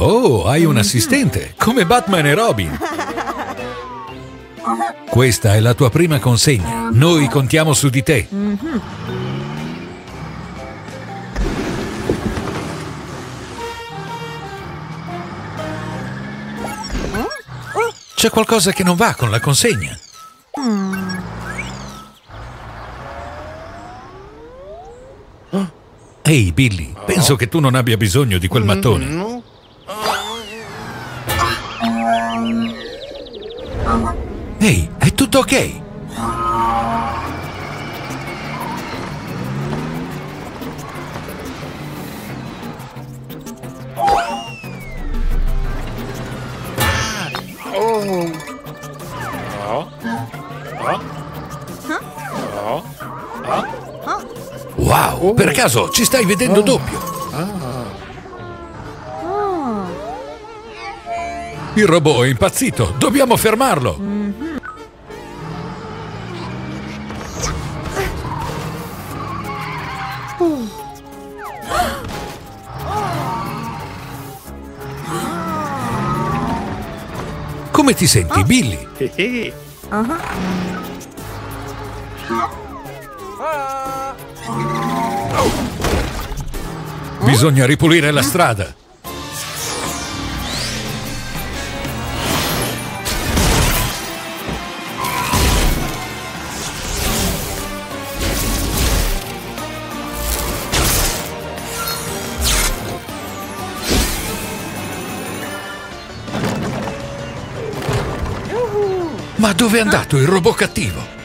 Oh, hai un assistente, come Batman e Robin! Questa è la tua prima consegna. Noi contiamo su di te. C'è qualcosa che non va con la consegna. Ehi, Billy, penso che tu non abbia bisogno di quel mattone. Ehi, è tutto ok? Wow, per caso ci stai vedendo doppio? Il robot è impazzito, dobbiamo fermarlo! Come ti senti, Billy? Bisogna ripulire la strada. Ma dove è andato il robot cattivo?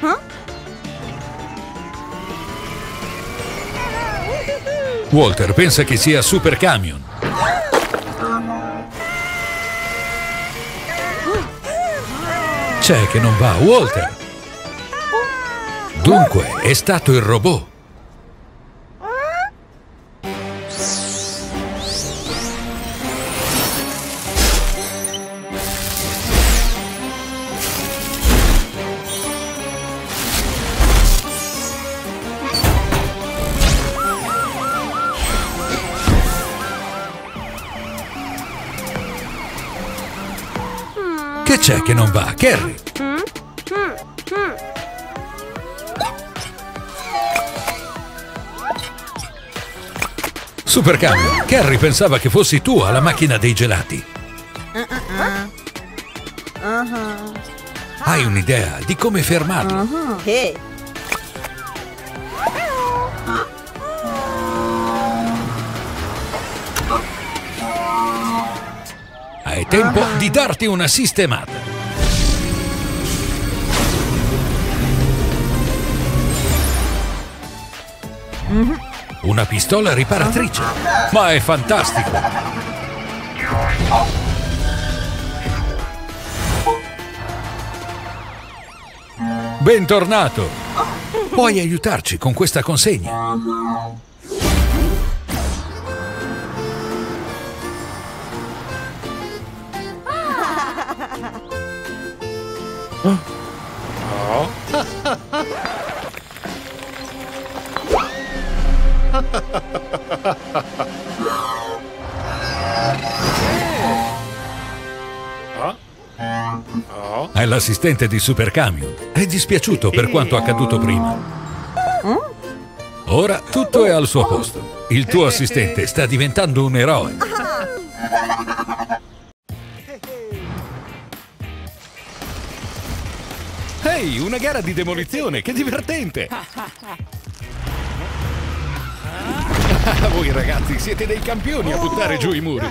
Walter pensa che sia Super Camion. C'è che non va, Walter. Dunque, è stato il robot. Che c'è che non va, Carrie? Super Camion, Carrie pensava che fossi tu alla macchina dei gelati. Hai un'idea di come fermarlo? È tempo di darti una sistemata. Una pistola riparatrice. Ma è fantastico. Bentornato. Puoi aiutarci con questa consegna? È l'assistente di Super Camion. È dispiaciuto per quanto accaduto prima. Ora tutto è al suo posto. Il tuo assistente sta diventando un eroe. Ehi, una gara di demolizione, che divertente! Voi ragazzi siete dei campioni a buttare giù i muri.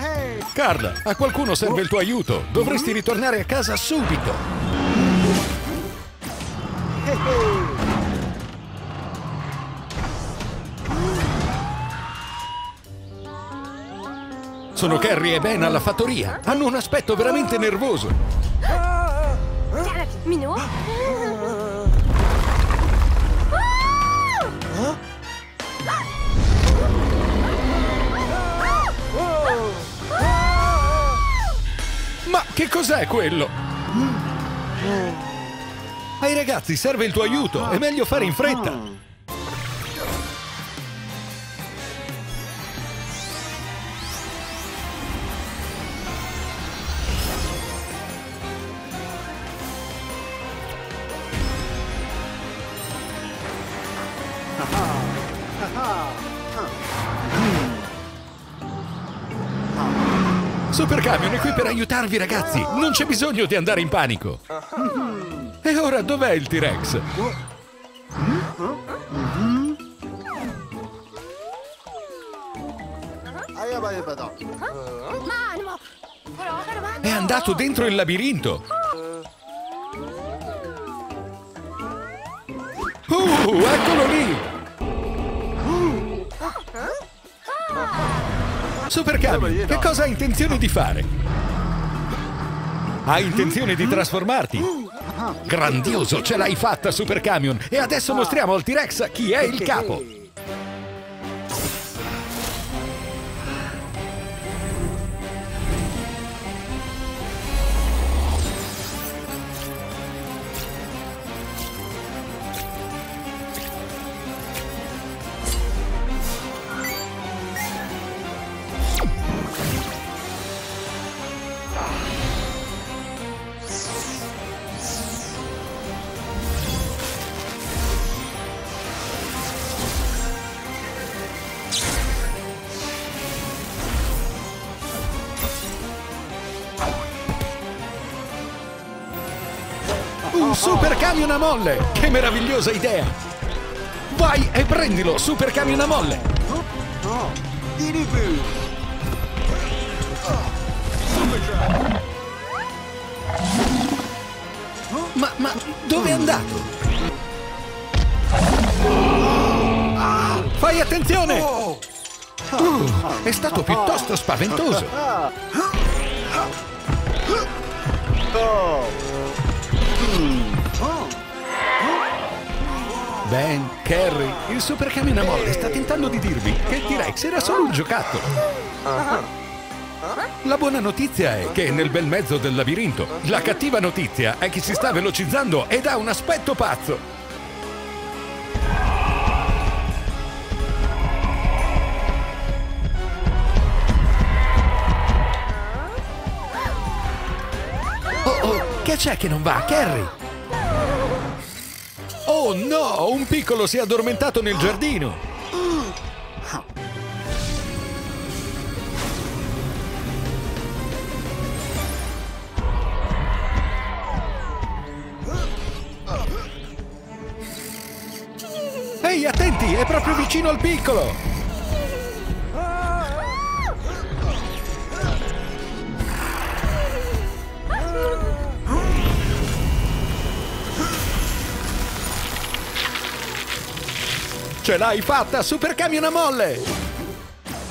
Carl, a qualcuno serve il tuo aiuto. Dovresti ritornare a casa subito. Sono Carrie e Ben alla fattoria. Hanno un aspetto veramente nervoso. Ma che cos'è quello? Ai ragazzi serve il tuo aiuto, è meglio fare in fretta. Super Camion è qui per aiutarvi, ragazzi. Non c'è bisogno di andare in panico. E ora dov'è il T-Rex? È andato dentro il labirinto. Eccolo lì! Super Camion, che cosa hai intenzione di fare? Hai intenzione di trasformarti? Grandioso, ce l'hai fatta, Super Camion! E adesso mostriamo al T-Rex chi è il capo! Un Super Camion a molle! Che meravigliosa idea! Vai e prendilo, Super Camion a molle! Ma dove è andato? Fai attenzione! È stato piuttosto spaventoso! Ben, Carrie, il Super Camion a molle sta tentando di dirvi che il T-Rex era solo un giocattolo. La buona notizia è che è nel bel mezzo del labirinto. La cattiva notizia è che si sta velocizzando ed ha un aspetto pazzo. Che c'è che non va, Carrie? Oh no! Un piccolo si è addormentato nel giardino! Ehi, attenti! È proprio vicino al piccolo! Ce l'hai fatta, Super Camion a molle!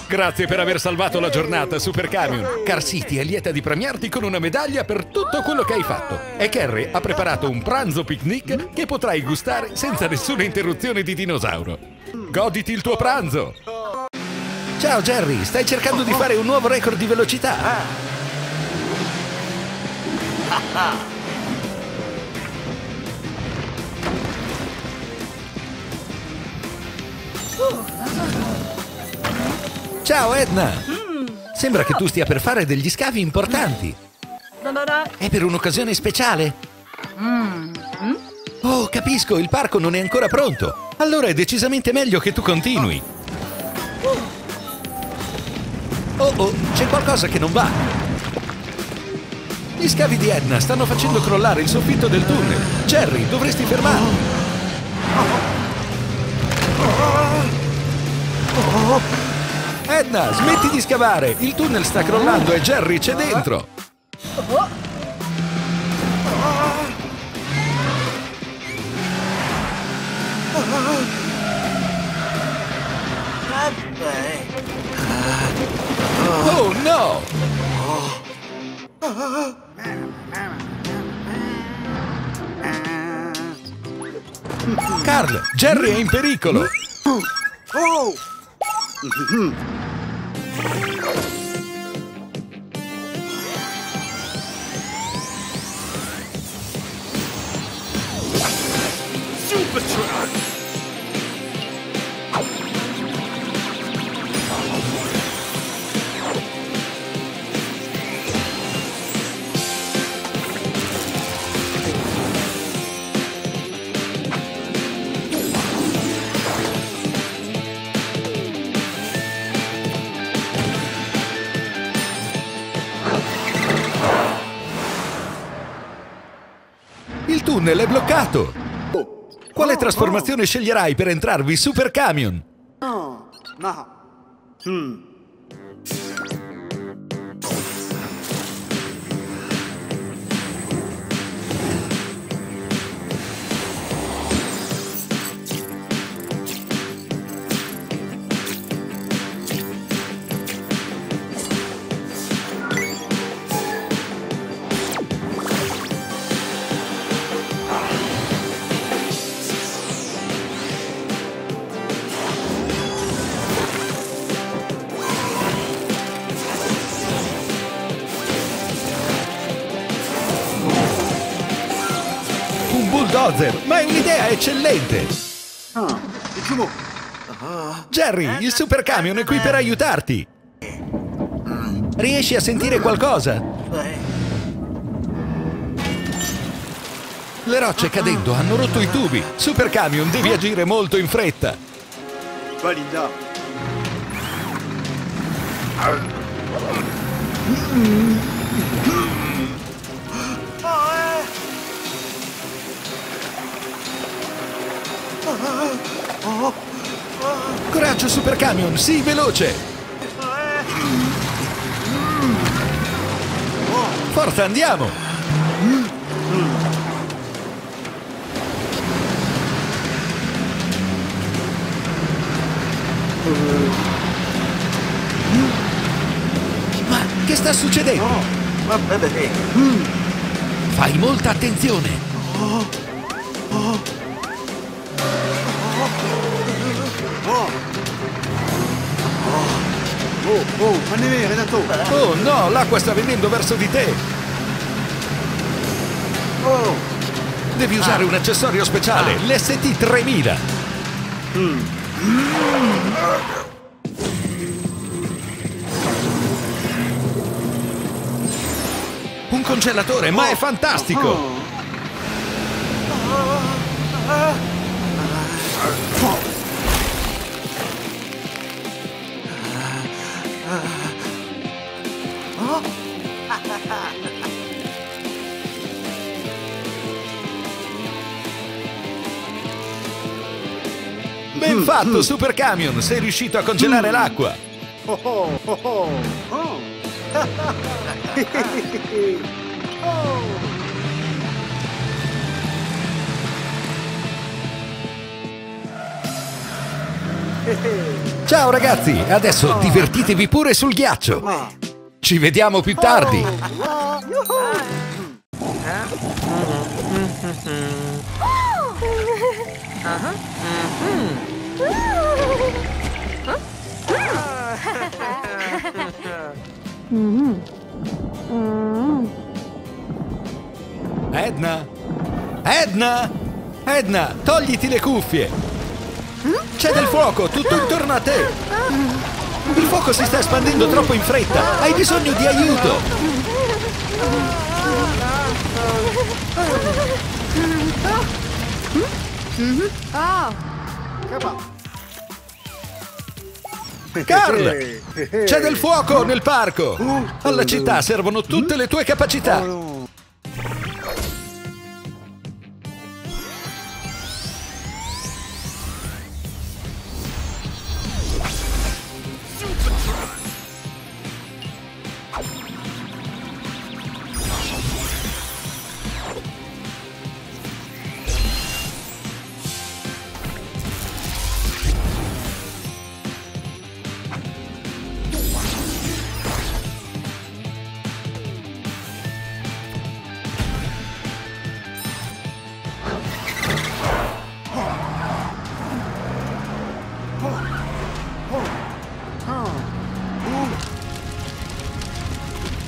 Grazie per aver salvato la giornata, Super Camion. Car City è lieta di premiarti con una medaglia per tutto quello che hai fatto. E Carrie ha preparato un pranzo picnic che potrai gustare senza nessuna interruzione di dinosauro. Goditi il tuo pranzo! Ciao, Jerry! Stai cercando di fare un nuovo record di velocità? Ciao Edna! Sembra che tu stia per fare degli scavi importanti. È per un'occasione speciale? Oh, capisco, il parco non è ancora pronto. Allora è decisamente meglio che tu continui. Oh, c'è qualcosa che non va. Gli scavi di Edna stanno facendo crollare il soffitto del tunnel. Jerry, dovresti fermarlo. Edna, smetti di scavare! Il tunnel sta crollando e Jerry c'è dentro! Oh no! Carl, Jerry è in pericolo! Oh! Super Truck! tunnel è bloccato! Quale trasformazione sceglierai per entrarvi, Super Camion? Ma è un'idea eccellente! Jerry, il Super Camion è qui per aiutarti! Riesci a sentire qualcosa? Le rocce cadendo hanno rotto i tubi! Super Camion, devi agire molto in fretta! Coraggio, Super Camion, sii veloce! Forza, andiamo! Ma che sta succedendo? Fai molta attenzione! Oh no, l'acqua sta venendo verso di te! Devi usare un accessorio speciale, l'ST-3000! Un congelatore, ma è fantastico! Ben fatto, Super Camion! Sei riuscito a congelare l'acqua! Ciao ragazzi! Adesso divertitevi pure sul ghiaccio! Ci vediamo più tardi! Edna! Edna! Edna, togliti le cuffie! C'è del fuoco tutto intorno a te! Il fuoco si sta espandendo troppo in fretta! Hai bisogno di aiuto! Carl! C'è del fuoco nel parco! Alla città servono tutte le tue capacità!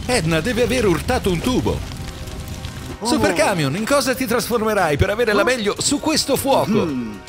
Edna deve aver urtato un tubo. Super Camion, in cosa ti trasformerai per avere la meglio su questo fuoco?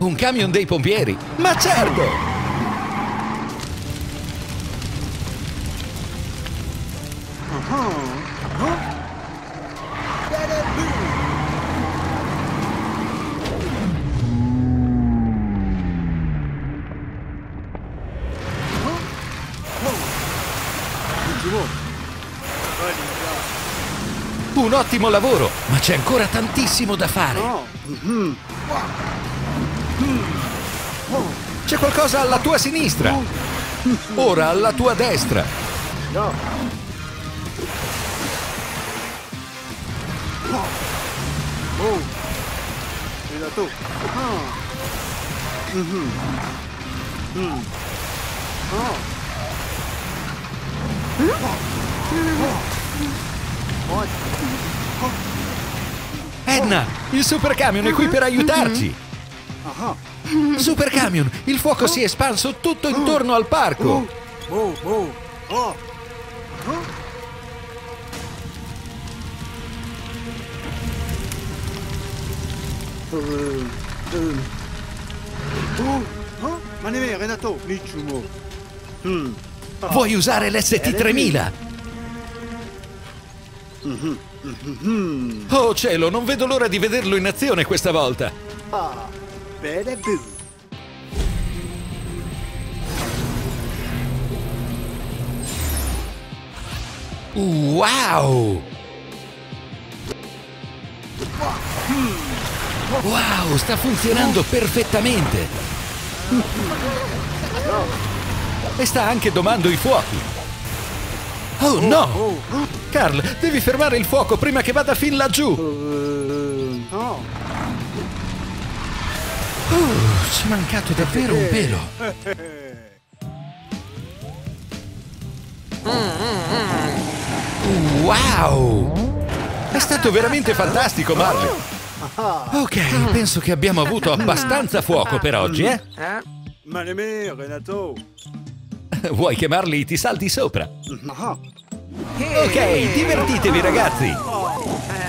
Un camion dei pompieri? Ma certo! Un ottimo lavoro, ma c'è ancora tantissimo da fare. C'è qualcosa alla tua sinistra. Ora alla tua destra. Edna, il Super Camion è qui per aiutarci. Super Camion, il fuoco si è espanso tutto intorno al parco. Vuoi usare l'ST3000? Oh cielo, non vedo l'ora di vederlo in azione questa volta. Wow! Wow, sta funzionando perfettamente. E sta anche domando i fuochi. Oh no! Carl, devi fermare il fuoco prima che vada fin laggiù. Ci è mancato davvero un pelo. Wow! È stato veramente fantastico, Marley. Ok, penso che abbiamo avuto abbastanza fuoco per oggi, eh? Renato. Vuoi che Marley ti salti sopra? Ok, divertitevi ragazzi!